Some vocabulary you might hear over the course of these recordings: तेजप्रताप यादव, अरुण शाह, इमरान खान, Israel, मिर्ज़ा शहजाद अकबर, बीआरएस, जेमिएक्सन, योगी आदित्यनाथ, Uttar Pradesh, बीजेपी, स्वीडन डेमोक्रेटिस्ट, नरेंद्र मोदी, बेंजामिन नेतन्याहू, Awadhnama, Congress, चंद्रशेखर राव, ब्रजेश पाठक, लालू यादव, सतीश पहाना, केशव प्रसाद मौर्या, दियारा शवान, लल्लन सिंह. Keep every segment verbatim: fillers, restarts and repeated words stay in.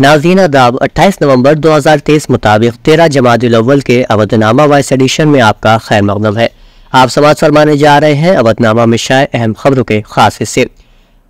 नाज़रीन आदाब, अट्ठाईस नवंबर दो हज़ार तेईस मुताबिक तेरह जमादिल अव्वल के अवधनामा वाइस एडिशन में आपका खैर मकदम है। आप समाज फरमाने जा रहे हैं अवधनामा में शाये अहम खबरों के खास हिस्से।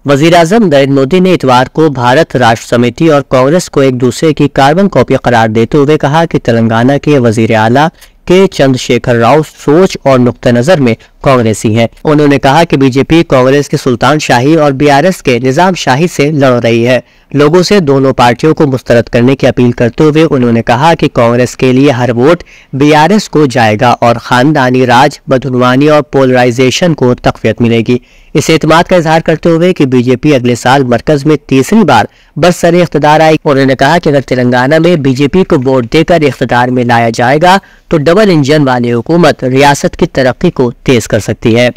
वज़ीर-ए-आज़म नरेंद्र मोदी ने इतवार को भारत राष्ट्र समिति और कांग्रेस को एक दूसरे की कार्बन कॉपी करार देते हुए कहा कि तेलंगाना के वज़ीर आला के चंद्रशेखर राव सोच और नुक्ता नजर में कांग्रेसी हैं। उन्होंने कहा कि बीजेपी कांग्रेस की सुल्तान शाही और बीआरएस के निजाम शाही से लड़ रही है। लोगों से दोनों पार्टियों को मुस्तरद करने की अपील करते हुए उन्होंने कहा कि कांग्रेस के लिए हर वोट बीआरएस को जाएगा और खानदानी राज, बदनवानी और पोलराइजेशन को तकवीत मिलेगी। इस एतमाद का इजहार करते हुए कि बीजेपी अगले साल मरकज में तीसरी बार बरसर इख्तदार आई। उन्होंने कहा कि अगर तेलंगाना में बीजेपी को वोट देकर इख्तदार में लाया जाएगा तो डबल इंजन वाली हुकूमत रियासत की तरक्की को तेज कर सकती है।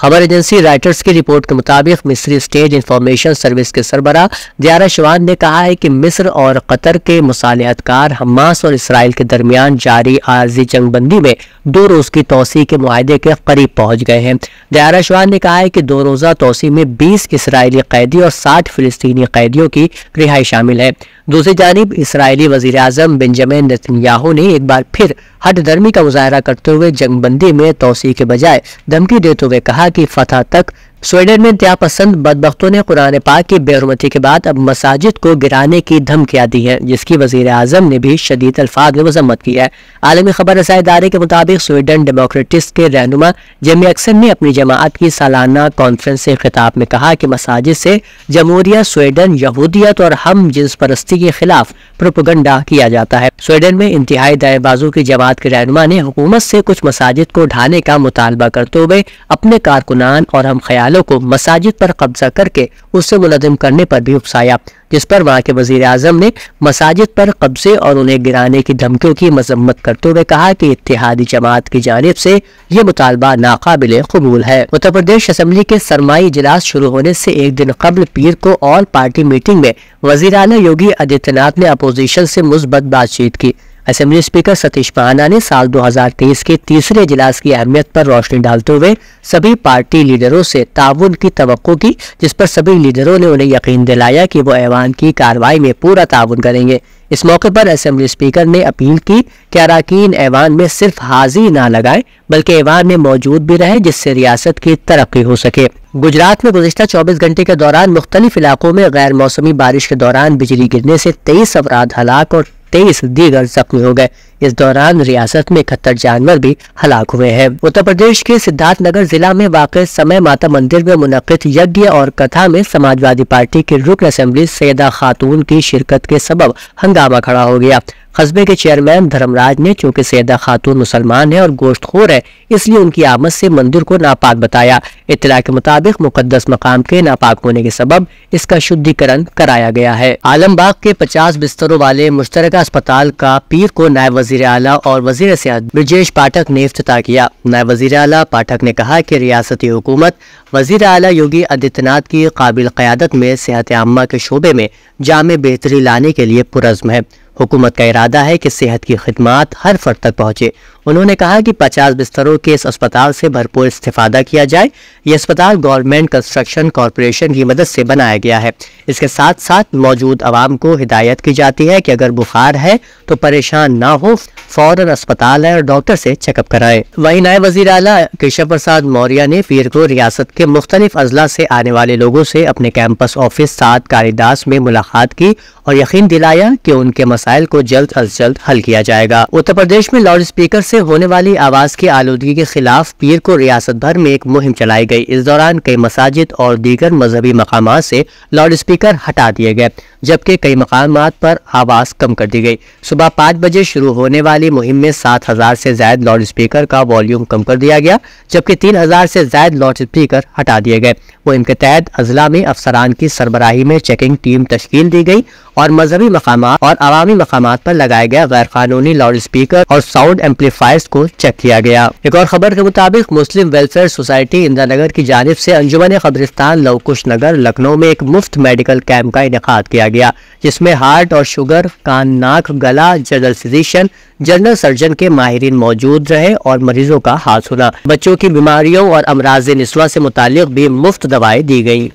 खबर एजेंसी राइटर्स की रिपोर्ट के मुताबिक मिस्री स्टेट इंफॉर्मेशन सर्विस के सरबरा दियारा शवान ने कहा है कि मिस्र और कतर के मुसालहतकार हमास और इसराइल के दरमियान जारी आर्जी जंगबंदी में दो रोज की तोसी के मुआहदे के करीब पहुंच गए हैं। दियारा शवान ने कहा है कि दो रोजा तोसी में बीस इसराइली कैदी और साठ फिलिस्तीनी कैदियों की रिहाई शामिल है। दूसरी जानिब इसराइली वजीर आजम बेंजामिन नेतन्याहू ने एक बार फिर हठधर्मी का मुजाहरा करते हुए जंगबंदी में तोसी के बजाय धमकी देते हुए कहा की फतह तक। स्वीडन में त्यापसंद बदबख्तों ने कुरान पाक की बेहरमती के बाद अब मसाजिद को गिराने की धमकियां दी हैं, जिसकी वजीर आजम ने भी शदीद अल्फाज में मजम्मत की है। आलमी खबर रसाई इदारे के मुताबिक स्वीडन डेमोक्रेटिस्ट के रहनुमा जेमिएक्सन ने अपनी जमात की सालाना कॉन्फ्रेंस से खिताब में कहा कि मसाजिद से जमहूरिया, स्वीडन, यहूदियत और हम जिन्स परस्ती के खिलाफ प्रोपेगेंडा किया जाता है। स्वीडन में इंतहाई दाएं बाजू की जमात के रहनुमा ने हुकूमत से कुछ मसाजिद को ढाने का मुतालबा करते हुए अपने कारकुनान और हम ख्याल को मसाजिद पर कब्जा करके उससे मुलज़िम करने पर भी उकसाया, जिस पर वहां के वजीर आजम ने मसाजिद पर कब्जे और उन्हें गिराने की धमकियों की मजम्मत करते हुए कहा कि इत्तेहादी जमात की जानिब से ये मुतालबा नाकाबिले कबूल है। उत्तर प्रदेश असम्बली के सरमाई इजलास शुरू होने से एक दिन कबल पीर को ऑल पार्टी मीटिंग में वजीर आला योगी आदित्यनाथ ने अपोजिशन से मुस्बत बातचीत की। असेंबली स्पीकर सतीश पहाना ने साल दो हज़ार तेईस के तीसरे इजलास की अहमियत पर रोशनी डालते हुए सभी पार्टी लीडरों से ताउन की तवक्को की, जिस पर सभी लीडरों ने उन्हें यकीन दिलाया कि वो ऐवान की कार्रवाई में पूरा ताउन करेंगे। इस मौके पर असेंबली स्पीकर ने अपील की कि अराकीन ऐवान में सिर्फ हाजिर ना लगाएं बल्कि ऐवान में मौजूद भी रहे, जिससे रियासत की तरक्की हो सके। गुजरात में गुज़िश्ता चौबीस घंटे के दौरान मुख्तलिफ इलाकों में गैर मौसमी बारिश के दौरान बिजली गिरने से तेईस अफराद हलाक और तेईस दीगर जख्मी हो गए। इस दौरान रियासत में इकहत्तर जानवर भी हलाक हुए हैं। उत्तर प्रदेश के सिद्धार्थनगर जिला में वाक़े समय माता मंदिर में मुनक़िद यज्ञ और कथा में समाजवादी पार्टी के रुकन असेंबली सैयदा खातून की शिरकत के सबब हंगामा खड़ा हो गया। कस्बे के चेयरमैन धर्मराज ने, चूंकि सैयदा खातून मुसलमान है और गोश्तखोर है, इसलिए उनकी आमद से मंदिर को नापाक बताया। इत्तला के मुताबिक मुकद्दस मकाम के नापाक होने के सबब इसका शुद्धिकरण कराया गया है। आलमबाग के पचास बिस्तरों वाले मुश्तरका अस्पताल का पीर को नायब वजीर आला और वजीर सेहत ब्रजेश पाठक ने इफ्तिताह किया। नायब वजीर आला पाठक ने कहा की रियासती हुकूमत वजीर आला योगी आदित्यनाथ की काबिल क़यादत में सेहत आम्मा के शोबे में जामे बेहतरी लाने के लिए पुरज़्म है। हुकूमत का इरादा है कि सेहत की खिदमत हर फर्द तक पहुँचे। उन्होंने कहा कि पचास बिस्तरों के इस अस्पताल से भरपूर इस्तेफादा किया जाए। यह अस्पताल गवर्नमेंट कंस्ट्रक्शन कॉरपोरेशन की मदद से बनाया गया है। इसके साथ साथ मौजूद आवाम को हिदायत की जाती है कि अगर बुखार है तो परेशान ना हो, फौरन अस्पताल है और डॉक्टर से चेकअप कराएं। वहीं नायब वजीर आला केशव प्रसाद मौर्या ने पीर को रियासत के मुख्तलिफ अजला से आने वाले लोगों से अपने कैंपस ऑफिस सात कालिदास में मुलाकात की और यकीन दिलाया कि उनके मसाइल को जल्द अज जल्द हल किया जाएगा। उत्तर प्रदेश में लाउड स्पीकर से होने वाली आवाज की आलूदगी के खिलाफ पीर को रियासत भर में एक मुहिम चलाई गई। इस दौरान कई मसाजिद और दीगर मजहबी मकामात से लाउड स्पीकर हटा दिए गए, जबकि कई मकामात पर आवाज कम कर दी गई। सुबह पाँच बजे शुरू होने वाली मुहिम में सात हजार से ज्यादा लाउड स्पीकर का वॉल्यूम कम कर दिया गया, जबकि तीन हजार से ज्यादा लाउड स्पीकर हटा दिए गए। मुहिम के तहत अजला में अफसरान की सरबराही में चेकिंग टीम तश्कील दी गई और मजहबी मकामात और अवामी मकामात पर लगाया गया गैर कानूनी लाउड स्पीकर और साउंड एम्पलीफायर्स को चेक किया गया। एक और खबर के मुताबिक मुस्लिम वेलफेयर सोसाइटी इंदिरानगर की जानिब से अंजुमन खबरिस्तान लवकुश नगर लखनऊ में एक मुफ्त मेडिकल कैंप का इनेकाद किया गया, जिसमें हार्ट और शुगर, कान, नाक, गला, जनरल फिजिशियन, जनरल सर्जन के माहिरीन मौजूद रहे और मरीजों का हाल सुना। बच्चों की बीमारियों और अमराज निस्वा से मुतालिक भी मुफ्त दवाएं दी गई।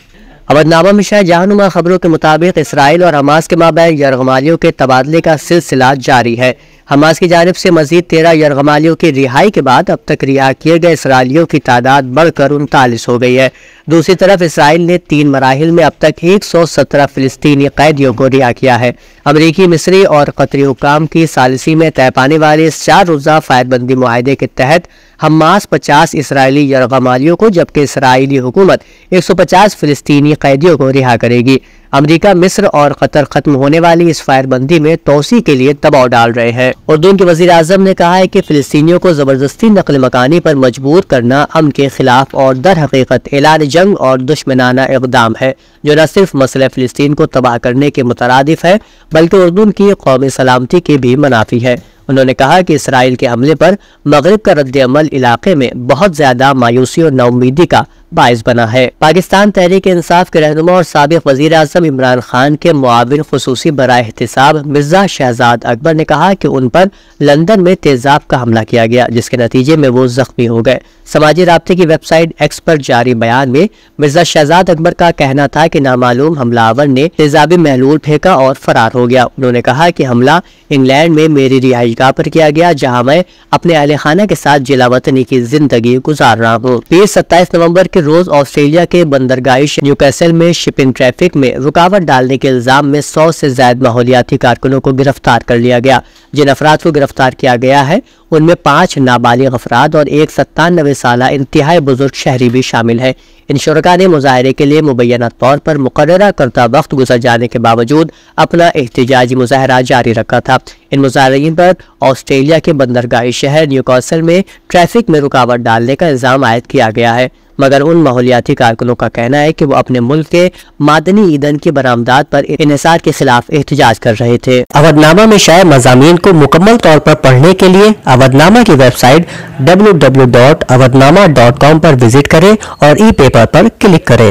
अवधनामा में शाहजहानुमा खबरों के मुताबिक इसराइल और हमास के माबैन यरगमालियों के तबादले का सिलसिला जारी है। हमास की जानिब से मजीद तेरह यरगमालियों की रिहाई के बाद अब तक रिहा किए गए इसराइलियों की तादाद बढ़कर उनतालीस हो गई है। दूसरी तरफ इसराइल ने तीन मराहिल में अब तक एक सौ सत्रह फिलिस्तीनी कैदियों को रिहा किया है। अमरीकी, मिस्री और कतरी हुकाम की सालिसी में तय पाने वाले इस चार रोज़ा फायदबंदी माहदे के तहत हमास पचास इसराइली यरगमालियों को जबकि इसराइली हुकूमत एक सौ पचास फिलिस्तीनी कैदियों को रिहा करेगी। अमेरिका, मिस्र और कतर खत्म होने वाली इस फायरबंदी में तोसी के लिए दबाव डाल रहे हैं। उर्दून के वजीर आजम ने कहा है कि फिलिस्तीनियों को जबरदस्ती नकल मकानी पर मजबूर करना अमन के खिलाफ और दर हकीकत ऐलान जंग और दुश्मनाना इकदाम है, जो न सिर्फ मसले फिलिस्तीन को तबाह करने के मुतरादिफ है बल्कि उर्दून की कौमी सलामती के भी मनाफी है। उन्होंने कहा कि इसराइल के हमले पर मगरिब का रद्दअमल इलाके में बहुत ज्यादा मायूसी और नाउमीदी का बायस बना है। पाकिस्तान तहरीक इंसाफ के रहनुमा और साबिक वजीर आज़म इमरान खान के मुआविन खुसूसी बराए एहतिसाब मिर्ज़ा शहजाद अकबर ने कहा कि उन पर लंदन में तेजाब का हमला किया गया, जिसके नतीजे में वो जख्मी हो गए। समाजी राब्ते की वेबसाइट एक्स पर जारी बयान में मिर्ज़ा शहजाद अकबर का कहना था कि नामालूम हमलावर ने तेजाबी महलूल फेंका और फरार हो गया। उन्होंने कहा कि हमला इंग्लैंड में मेरी रिहाइशगाह पर किया गया, जहाँ मैं अपने अहल खाना के साथ जिला वतनी की जिंदगी गुजार रहा हूँ। बीस सत्ताईस नवम्बर रोज ऑस्ट्रेलिया के बंदरगाही न्यूकैसल में शिपिंग ट्रैफिक में रुकावट डालने के इल्जाम में सौ से ज्यादा माहौलियाती कारकुनों को गिरफ्तार कर लिया गया। जिन अफराद को गिरफ्तार किया गया है उनमें पांच नाबालिग अफराद और एक सत्तानवे साला इंतहाई बुजुर्ग शहरी भी शामिल है। इन शुरका ने मुजाहरे के लिए मुबैना तौर पर मुकर्रर करता वक्त गुजर जाने के बावजूद अपना एहतिजाजी मुजाहरा जारी रखा था। इन मुजाहरीन पर ऑस्ट्रेलिया के बंदरगाही शहर न्यूकैसल में ट्रैफिक में रुकावट डालने का इल्जाम आयद किया गया है, मगर उन माहौलियाती कारकुनों का कहना है कि वो अपने मुल्क के मादनी ईंधन की बरामदात पर इन्हिसार के खिलाफ एहतजाज कर रहे थे। अवधनामा में शाये मज़ामीन को मुकम्मल तौर पर पढ़ने के लिए अवधनामा की website W W dot Awadhnama dot com पर विजिट करें और ई पेपर पर क्लिक करें।